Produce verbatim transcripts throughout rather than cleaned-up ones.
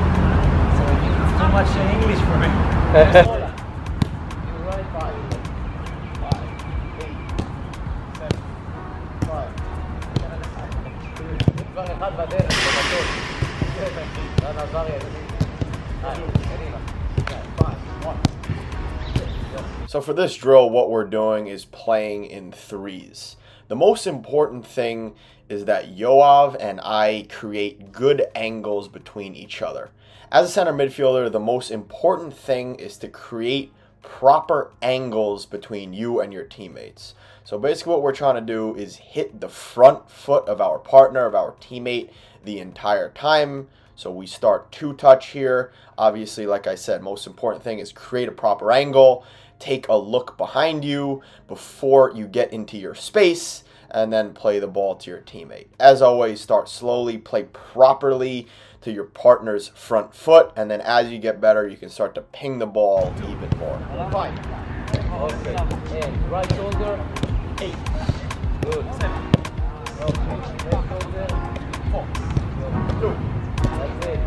So it's too much in English for me. You write five, five, eight, seven, five. כבר אחד בדרך, בבטות. זה נעזר ידעים. So for this drill, what we're doing is playing in threes. The most important thing is that Yoav and I create good angles between each other. As a center midfielder, the most important thing is to create proper angles between you and your teammates. So basically what we're trying to do is hit the front foot of our partner, of our teammate, the entire time. So we start two touch here. Obviously, like I said, most important thing is create a proper angle. Take a look behind you before you get into your space, and then play the ball to your teammate. As always, start slowly, play properly to your partner's front foot, and then as you get better, you can start to ping the ball even more. Five. Okay. And right shoulder. Eight. Good. Seven. Okay. Left shoulder. Four. Two. That's it.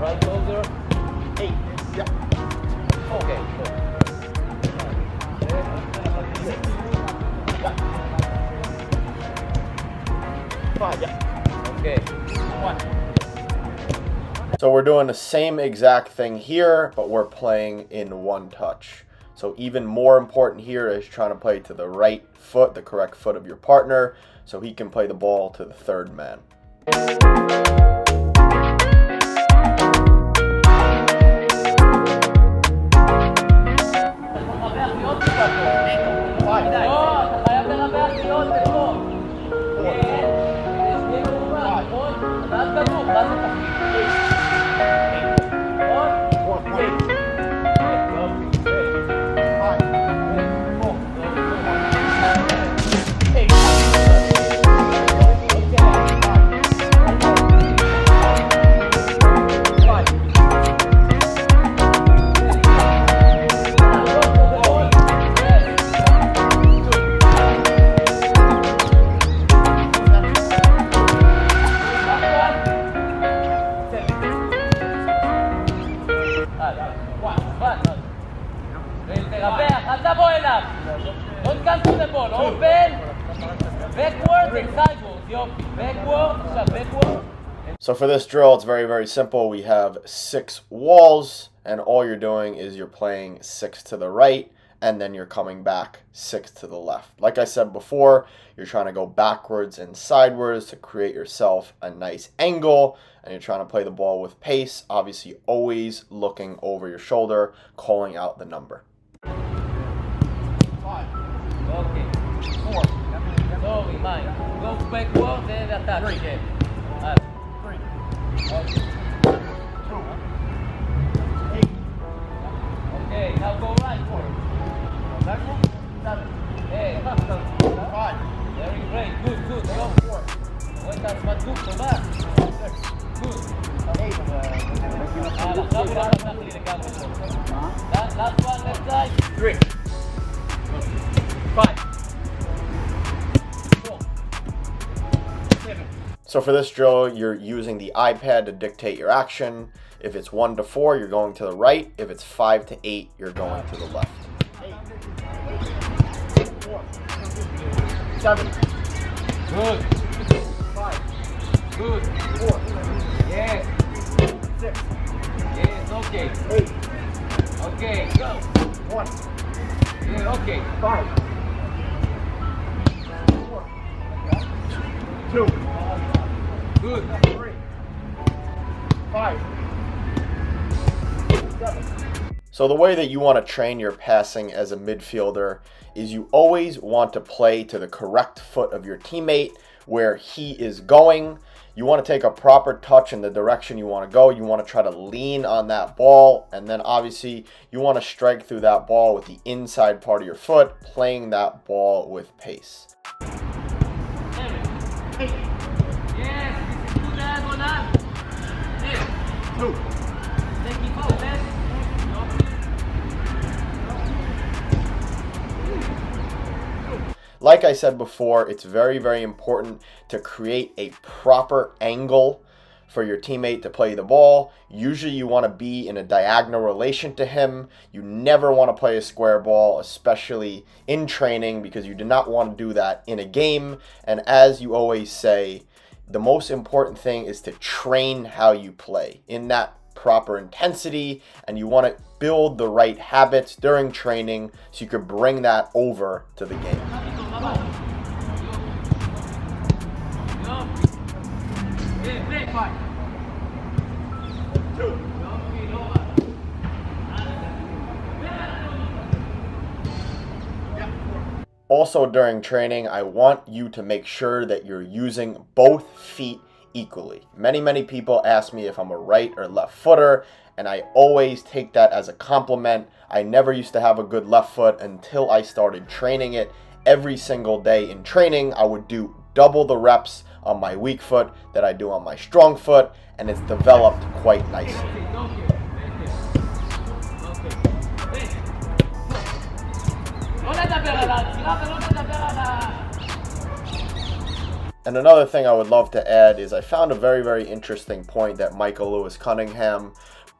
Right shoulder. Eight. Yeah. Okay. Good. So we're doing the same exact thing here, but we're playing in one touch. So even more important here is trying to play to the right foot, the correct foot of your partner, so he can play the ball to the third man. So for this drill, it's very, very simple. We have six walls, and all you're doing is you're playing six to the right, and then you're coming back six to the left. Like I said before, you're trying to go backwards and sideways to create yourself a nice angle, and you're trying to play the ball with pace, obviously always looking over your shoulder, calling out the number. Five. Okay. Four. Sorry, mine. Go backward and attack. Three. Again. Uh, Three. Okay. Two. Eight. Okay, now go right for it. Backward. Seven. Hey. Five. Very great. Good, good. Go four. Wait, that's what good for that. Six. Good. Eight. Uh, last one, left side. Three. So for this drill, you're using the iPad to dictate your action. If it's one to four, you're going to the right. If it's five to eight, you're going to the left. Eight. Four. Seven. Good. Five. Good. Four. Yes. Six. Yes, okay. Eight. Okay, go. One. Yeah, okay. Five. Four. Two. Good. Three. Five. Seven. So the way that you want to train your passing as a midfielder is you always want to play to the correct foot of your teammate where he is going. You want to take a proper touch in the direction you want to go. You want to try to lean on that ball, and then obviously you want to strike through that ball with the inside part of your foot, playing that ball with pace. Seven. Two. Thank you both, man. Like I said before, it's very, very important to create a proper angle for your teammate to play the ball. Usually you want to be in a diagonal relation to him. You never want to play a square ball, especially in training, because you do not want to do that in a game. And as you always say, the most important thing is to train how you play in that proper intensity, and you want to build the right habits during training so you can bring that over to the game. Also during training, I want you to make sure that you're using both feet equally. Many, many people ask me if I'm a right or left footer, and I always take that as a compliment. I never used to have a good left foot until I started training it. Every single day in training, I would do double the reps on my weak foot that I do on my strong foot, and it's developed quite nicely. And another thing I would love to add is I found a very, very interesting point that Michael Lewis Cunningham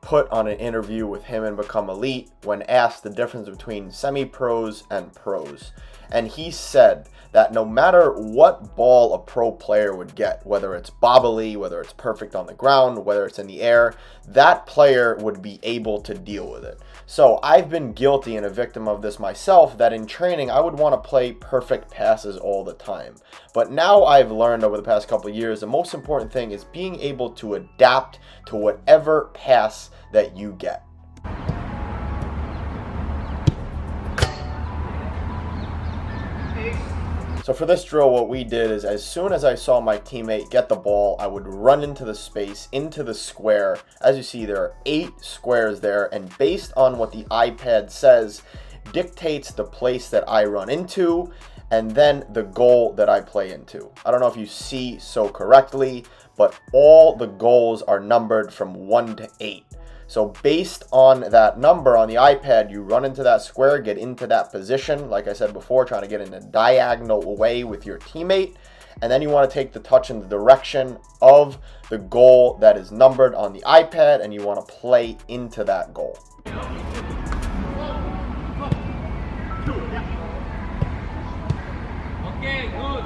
put on an interview with him in Become Elite when asked the difference between semi-pros and pros. And he said that no matter what ball a pro player would get, whether it's bobbly, whether it's perfect on the ground, whether it's in the air, that player would be able to deal with it. So I've been guilty and a victim of this myself, that in training I would want to play perfect passes all the time. But now I've learned over the past couple of years, the most important thing is being able to adapt to whatever pass that you get. So for this drill, what we did is as soon as I saw my teammate get the ball, I would run into the space, into the square. As you see, there are eight squares there, and based on what the iPad says, dictates the place that I run into and then the goal that I play into. I don't know if you see so correctly, but all the goals are numbered from one to eight. So based on that number on the iPad, you run into that square, get into that position, like I said before, trying to get in a diagonal way with your teammate, and then you want to take the touch in the direction of the goal that is numbered on the iPad, and you want to play into that goal. Okay, good.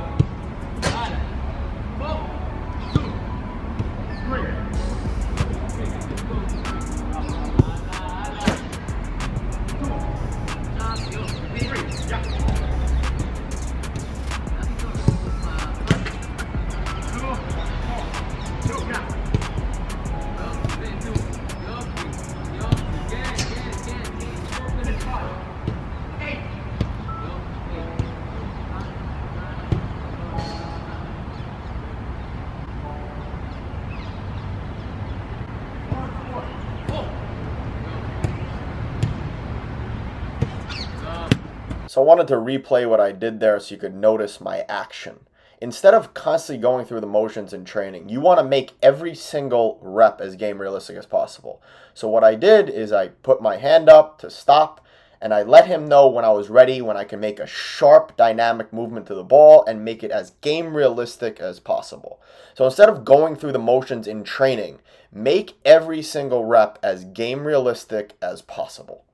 So I wanted to replay what I did there so you could notice my action. Instead of constantly going through the motions in training, you want to make every single rep as game realistic as possible. So what I did is I put my hand up to stop, and I let him know when I was ready, when I can make a sharp dynamic movement to the ball and make it as game realistic as possible. So instead of going through the motions in training, make every single rep as game realistic as possible.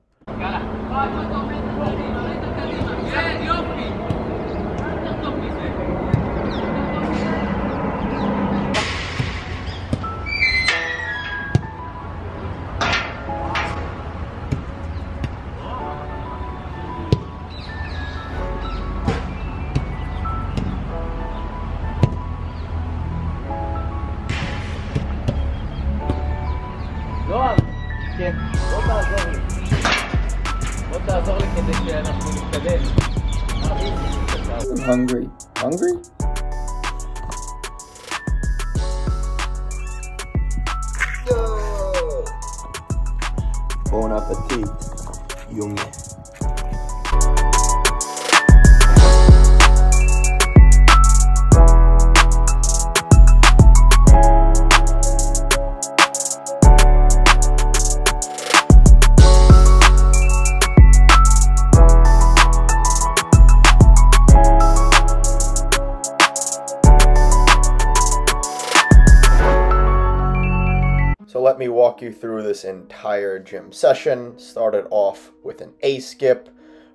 I'm hungry. Hungry? Yo! Bon appetit, young. let me walk you through this entire gym session. Started off with an A skip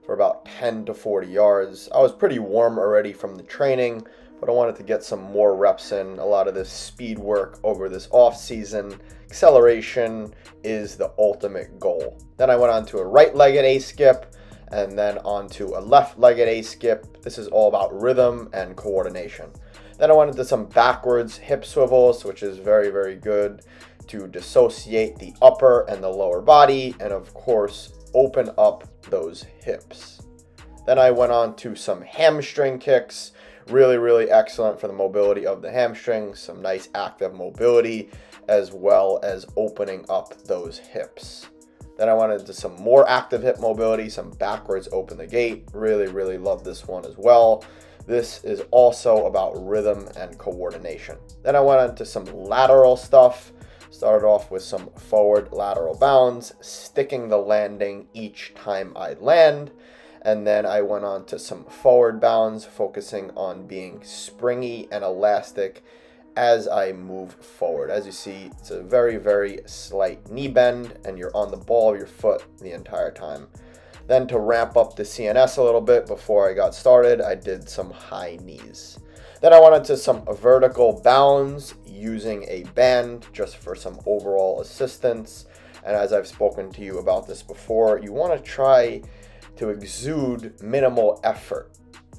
for about ten to forty yards. I was pretty warm already from the training, but I wanted to get some more reps in. A lot of this speed work over this off season. Acceleration is the ultimate goal. Then I went on to a right-legged A skip and then onto a left-legged A skip. This is all about rhythm and coordination. Then I went into some backwards hip swivels, which is very, very good to dissociate the upper and the lower body, and of course, open up those hips. Then I went on to some hamstring kicks, really, really excellent for the mobility of the hamstrings, some nice active mobility, as well as opening up those hips. Then I went into some more active hip mobility, some backwards open the gate. Really, really love this one as well. This is also about rhythm and coordination. Then I went into some lateral stuff. Started off with some forward lateral bounds, sticking the landing each time I land. And then I went on to some forward bounds, focusing on being springy and elastic as I move forward. As you see, it's a very, very slight knee bend, and you're on the ball of your foot the entire time. Then to ramp up the C N S a little bit before I got started, I did some high knees. Then I went into some vertical bounds using a band just for some overall assistance. And as I've spoken to you about this before, you want to try to exude minimal effort.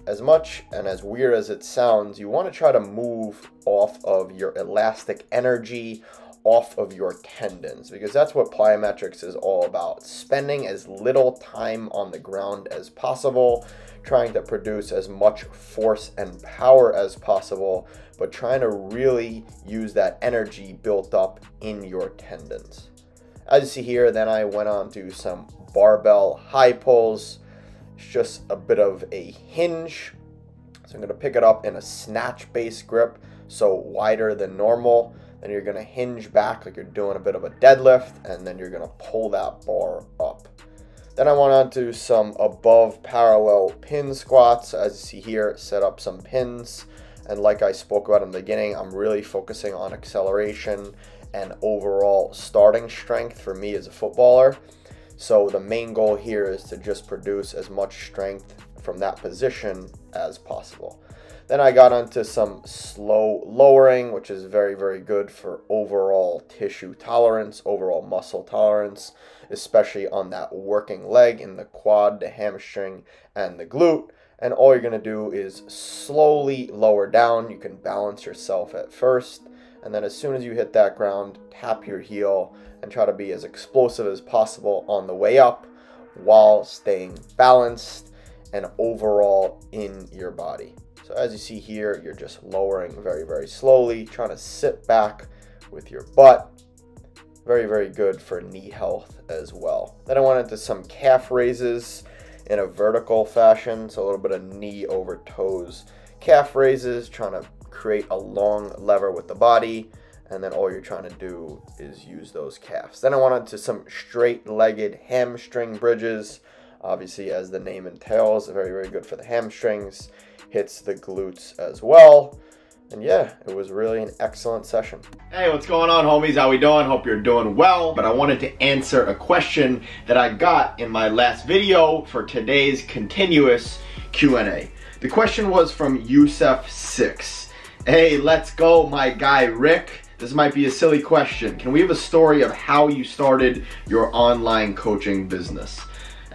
As much and as weird as it sounds, you want to try to move off of your elastic energy, off of your tendons, because that's what plyometrics is all about. Spending as little time on the ground as possible, trying to produce as much force and power as possible, but trying to really use that energy built up in your tendons. As you see here, then I went on to some barbell high pulls. It's just a bit of a hinge. So I'm gonna pick it up in a snatch base grip, so wider than normal. Then you're gonna hinge back like you're doing a bit of a deadlift, and then you're gonna pull that bar up. Then I went on to some above parallel pin squats. As you see here, set up some pins. And like I spoke about in the beginning, I'm really focusing on acceleration and overall starting strength for me as a footballer. So the main goal here is to just produce as much strength from that position as possible. Then I got onto some slow lowering, which is very, very good for overall tissue tolerance, overall muscle tolerance, especially on that working leg in the quad, the hamstring, and the glute. And all you're gonna do is slowly lower down. You can balance yourself at first, and then as soon as you hit that ground, tap your heel and try to be as explosive as possible on the way up while staying balanced and overall in your body. So as you see here, you're just lowering very, very slowly, trying to sit back with your butt. Very, very good for knee health as well. Then I went into some calf raises in a vertical fashion, so a little bit of knee over toes calf raises, trying to create a long lever with the body, and then all you're trying to do is use those calves. Then I went on to some straight-legged hamstring bridges. Obviously, as the name entails, very, very good for the hamstrings, hits the glutes as well. And yeah, it was really an excellent session. Hey, what's going on, homies? How we doing? Hope you're doing well. But I wanted to answer a question that I got in my last video for today's continuous Q and A. The question was from Yusuf six. Hey, let's go, my guy Rick. This might be a silly question. Can we have a story of how you started your online coaching business?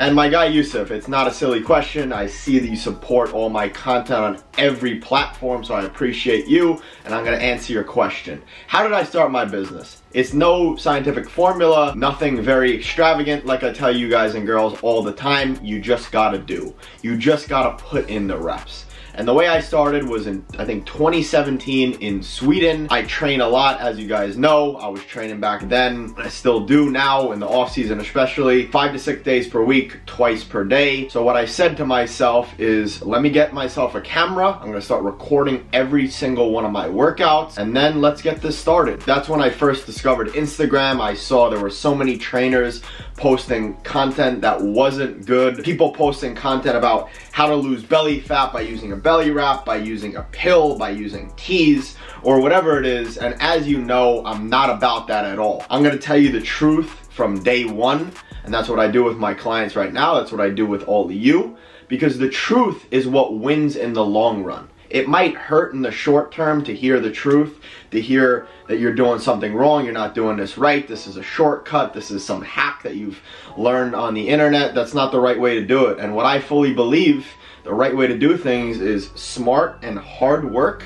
And my guy Yusuf, it's not a silly question. I see that you support all my content on every platform, so I appreciate you, and I'm gonna answer your question. How did I start my business? It's no scientific formula, nothing very extravagant. Like I tell you guys and girls all the time, you just gotta do. You just gotta put in the reps. And the way I started was in, I think, twenty seventeen in Sweden. I train a lot, as you guys know. I was training back then. I still do now in the off season, especially five to six days per week, twice per day. So what I said to myself is, let me get myself a camera. I'm gonna start recording every single one of my workouts, and then let's get this started. That's when I first discovered Instagram. I saw there were so many trainers posting content that wasn't good. People posting content about how to lose belly fat by using a belly wrap, by using a pill, by using teas, or whatever it is. And as you know, I'm not about that at all. I'm gonna tell you the truth from day one, and that's what I do with my clients right now. That's what I do with all of you, because the truth is what wins in the long run. It might hurt in the short term to hear the truth, to hear that you're doing something wrong, you're not doing this right, this is a shortcut, this is some hack that you've learned on the internet. That's not the right way to do it. And what I fully believe, the right way to do things is smart and hard work,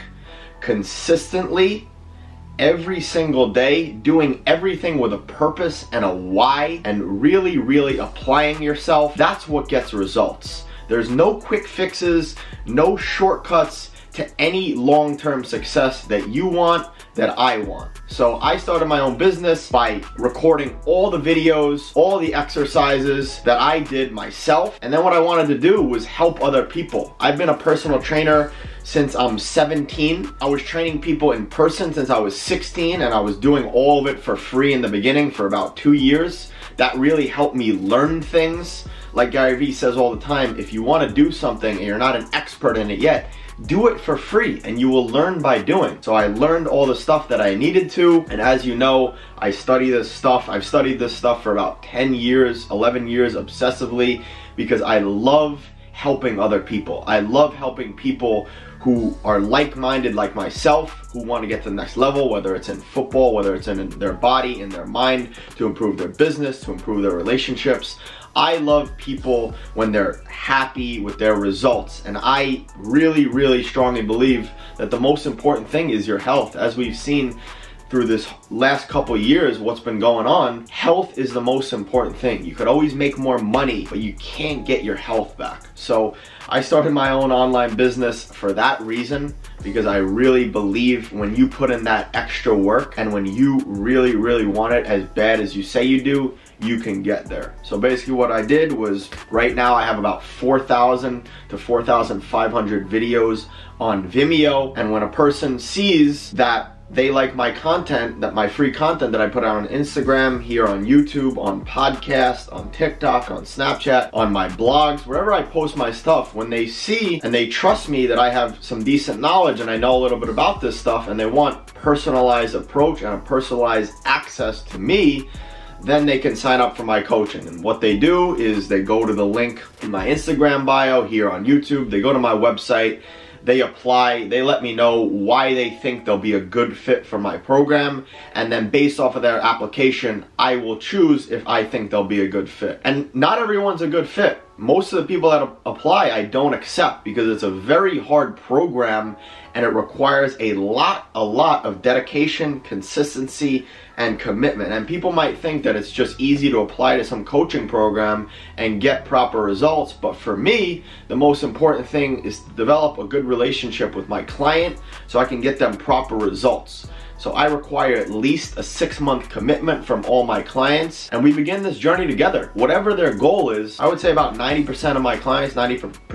consistently, every single day, doing everything with a purpose and a why, and really, really applying yourself. That's what gets results. There's no quick fixes, no shortcuts to any long-term success that you want, that I want. So I started my own business by recording all the videos, all the exercises that I did myself. And then what I wanted to do was help other people. I've been a personal trainer since I'm seventeen. I was training people in person since I was sixteen, and I was doing all of it for free in the beginning for about two years. That really helped me learn things. Like Gary Vee says all the time, if you want to do something and you're not an expert in it yet, do it for free and you will learn by doing. So I learned all the stuff that I needed to, and as you know, I study this stuff. I've studied this stuff for about ten years, eleven years obsessively, because I love helping other people. I love helping people who are like-minded like myself, who want to get to the next level, whether it's in football, whether it's in their body, in their mind, to improve their business, to improve their relationships. I love people when they're happy with their results, and I really, really strongly believe that the most important thing is your health. As we've seen through this last couple years, what's been going on, health is the most important thing. You could always make more money, but you can't get your health back. So I started my own online business for that reason, because I really believe when you put in that extra work and when you really, really want it as bad as you say you do, you can get there. So basically what I did was, right now I have about four thousand to four thousand five hundred videos on Vimeo, and when a person sees that they like my content, that my free content that I put out on Instagram, here on YouTube, on podcast, on TikTok, on Snapchat, on my blogs, wherever I post my stuff, when they see and they trust me that I have some decent knowledge and I know a little bit about this stuff, and they want personalized approach and a personalized access to me, then they can sign up for my coaching. And what they do is they go to the link in my Instagram bio, here on YouTube, they go to my website, they apply, they let me know why they think they'll be a good fit for my program, and then based off of their application, I will choose if I think they'll be a good fit. And not everyone's a good fit. Most of the people that apply, I don't accept, because it's a very hard program and it requires a lot, a lot of dedication, consistency, and commitment. And people might think that it's just easy to apply to some coaching program and get proper results, but for me, the most important thing is to develop a good relationship with my client so I can get them proper results. So I require at least a six-month commitment from all my clients, and we begin this journey together. Whatever their goal is, I would say about ninety percent of my clients, ninety-five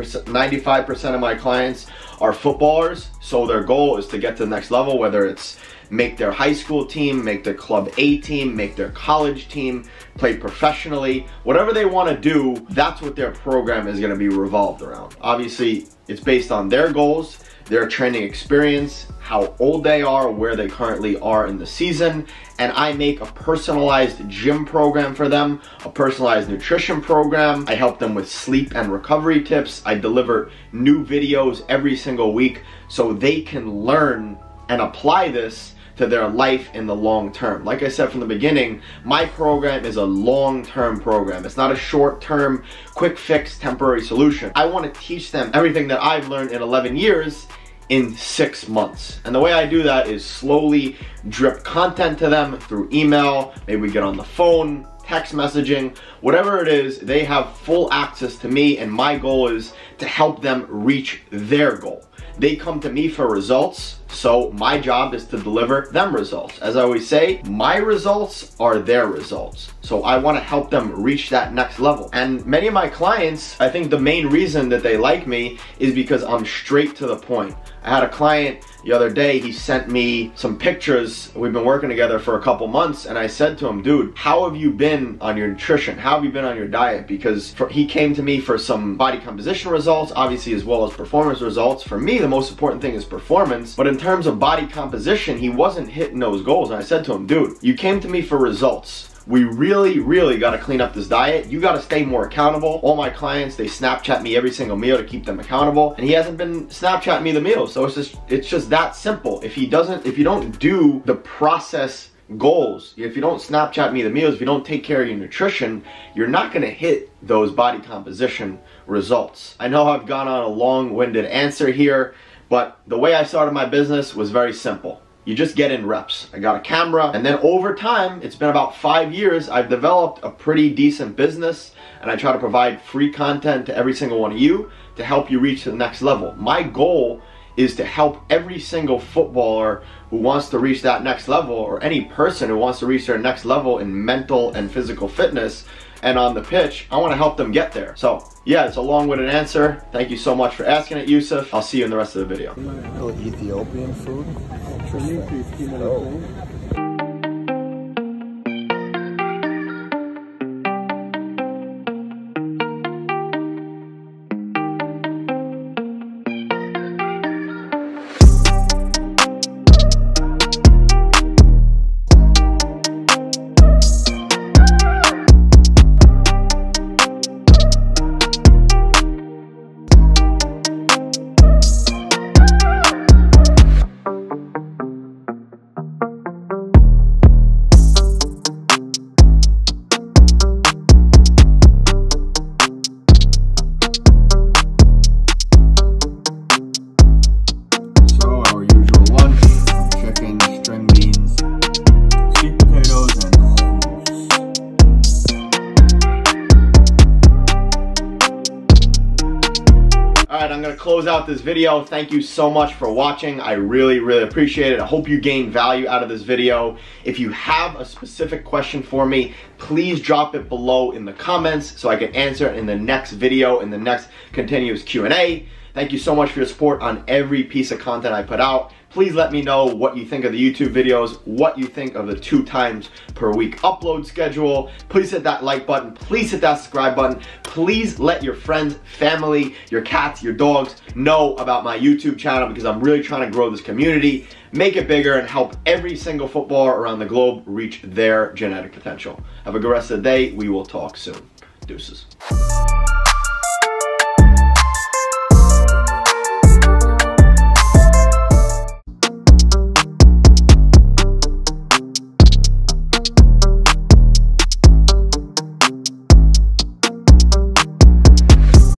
percent of my clients are footballers, so their goal is to get to the next level, whether it's make their high school team, make their club A team, make their college team, play professionally. Whatever they want to do, that's what their program is going to be revolved around. Obviously, it's based on their goals, their training experience, how old they are, where they currently are in the season, and I make a personalized gym program for them, a personalized nutrition program. I help them with sleep and recovery tips. I deliver new videos every single week so they can learn and apply this to their life in the long term. Like I said from the beginning, my program is a long-term program. It's not a short-term, quick fix, temporary solution. I want to teach them everything that I've learned in eleven years in six months. And the way I do that is slowly drip content to them through email, maybe we get on the phone, text messaging, whatever it is, they have full access to me, and my goal is to help them reach their goal. They come to me for results, So my job is to deliver them results. As I always say, my results are their results. So I want to help them reach that next level. And many of my clients, I think the main reason that they like me is because I'm straight to the point. I had a client the other day, he sent me some pictures. We've been working together for a couple months, and I said to him, dude, how have you been on your nutrition? How have you been on your diet? Because for, he came to me for some body composition results, obviously, as well as performance results. For me, the most important thing is performance, but in terms of body composition, he wasn't hitting those goals. And I said to him, dude, you came to me for results. We really, really gotta clean up this diet. You gotta stay more accountable. All my clients, they Snapchat me every single meal to keep them accountable, and he hasn't been Snapchatting me the meals. So it's just, it's just that simple. If he doesn't, if you don't do the process goals, if you don't Snapchat me the meals, if you don't take care of your nutrition, you're not gonna hit those body composition results. I know I've gone on a long-winded answer here, but the way I started my business was very simple. You just get in reps. I got a camera, and then over time, it's been about five years, I've developed a pretty decent business, and I try to provide free content to every single one of you to help you reach the next level. My goal is to help every single footballer who wants to reach that next level, or any person who wants to reach their next level in mental and physical fitness, and on the pitch, I want to help them get there. So yeah, it's a long-winded answer. Thank you so much for asking it, Yusuf. I'll see you in the rest of the video. Ethiopian food. Interesting. Oh. Close out this video. Thank you so much for watching. I really, really appreciate it. I hope you gained value out of this video. If you have a specific question for me, please drop it below in the comments so I can answer it in the next video, in the next continuous Q and A. Thank you so much for your support on every piece of content I put out. Please let me know what you think of the YouTube videos, what you think of the two times per week upload schedule. Please hit that like button. Please hit that subscribe button. Please let your friends, family, your cats, your dogs know about my YouTube channel, because I'm really trying to grow this community, make it bigger, and help every single footballer around the globe reach their genetic potential. Have a good rest of the day. We will talk soon. Deuces.